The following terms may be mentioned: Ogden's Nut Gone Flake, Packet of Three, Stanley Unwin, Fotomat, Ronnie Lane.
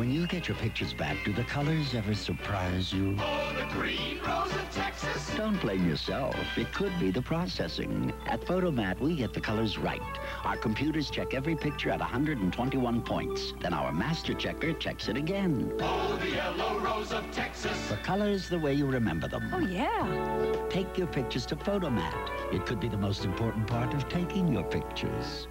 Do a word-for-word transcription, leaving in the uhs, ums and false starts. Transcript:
When you get your pictures back, do the colors ever surprise you? Oh, the green rose of Texas. Don't blame yourself. It could be the processing. At Fotomat, we get the colors right. Our computers check every picture at one hundred twenty-one points. Then our master checker checks it again. Oh, the yellow rose of Texas. The colors the way you remember them. Oh, yeah. Take your pictures to Fotomat. It could be the most important part of taking your pictures.